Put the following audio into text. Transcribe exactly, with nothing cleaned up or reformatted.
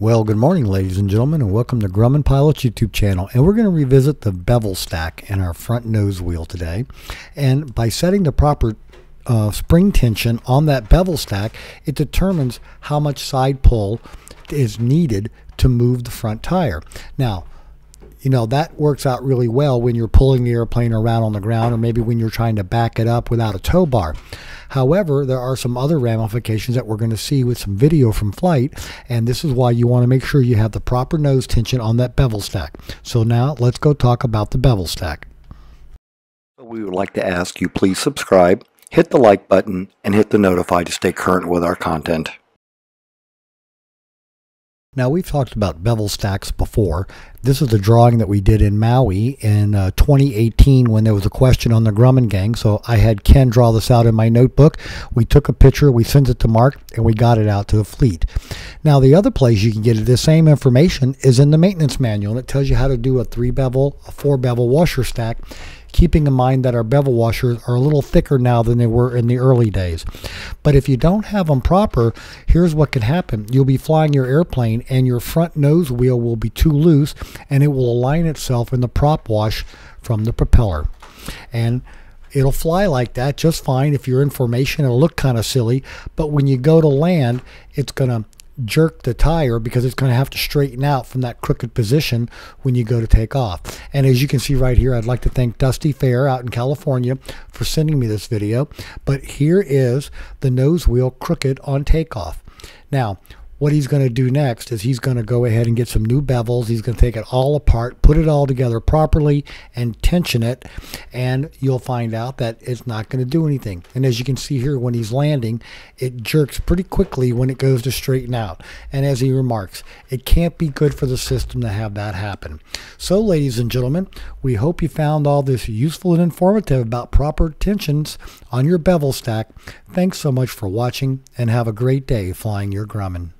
Well, good morning, ladies and gentlemen, and welcome to Grumman Pilots YouTube channel. And we're going to revisit the bevel stack in our front nose wheel today. And by setting the proper uh, spring tension on that bevel stack, it determines how much side pull is needed to move the front tire. Now, you know, that works out really well when you're pulling the airplane around on the ground, or maybe when you're trying to back it up without a tow bar. However, there are some other ramifications that we're going to see with some video from flight, and this is why you want to make sure you have the proper nose tension on that bevel stack. So now let's go talk about the bevel stack. We would like to ask you please subscribe, hit the like button, and hit the notify to stay current with our content. Now, we've talked about bevel stacks before. This is the drawing that we did in Maui in uh, twenty eighteen when there was a question on the Grumman Gang. So I had Ken draw this out in my notebook. We took a picture, we sent it to Mark, and we got it out to the fleet. Now, the other place you can get the same information is in the maintenance manual, and it tells you how to do a three bevel, a four bevel washer stack, keeping in mind that our bevel washers are a little thicker now than they were in the early days. But if you don't have them proper, here's what can happen. You'll be flying your airplane and your front nose wheel will be too loose, and it will align itself in the prop wash from the propeller. And it'll fly like that just fine. If you're in formation, it'll look kind of silly, but when you go to land, it's going to jerk the tire because it's going to have to straighten out from that crooked position when you go to take off. And as you can see right here, I'd like to thank Dusty Fair out in California for sending me this video. But here is the nose wheel crooked on takeoff. Now, what he's going to do next is he's going to go ahead and get some new bevels. He's going to take it all apart, put it all together properly, and tension it, and you'll find out that it's not going to do anything. And as you can see here, when he's landing, it jerks pretty quickly when it goes to straighten out. And as he remarks, it can't be good for the system to have that happen. So, ladies and gentlemen, we hope you found all this useful and informative about proper tensions on your bevel stack. Thanks so much for watching, and have a great day flying your Grumman.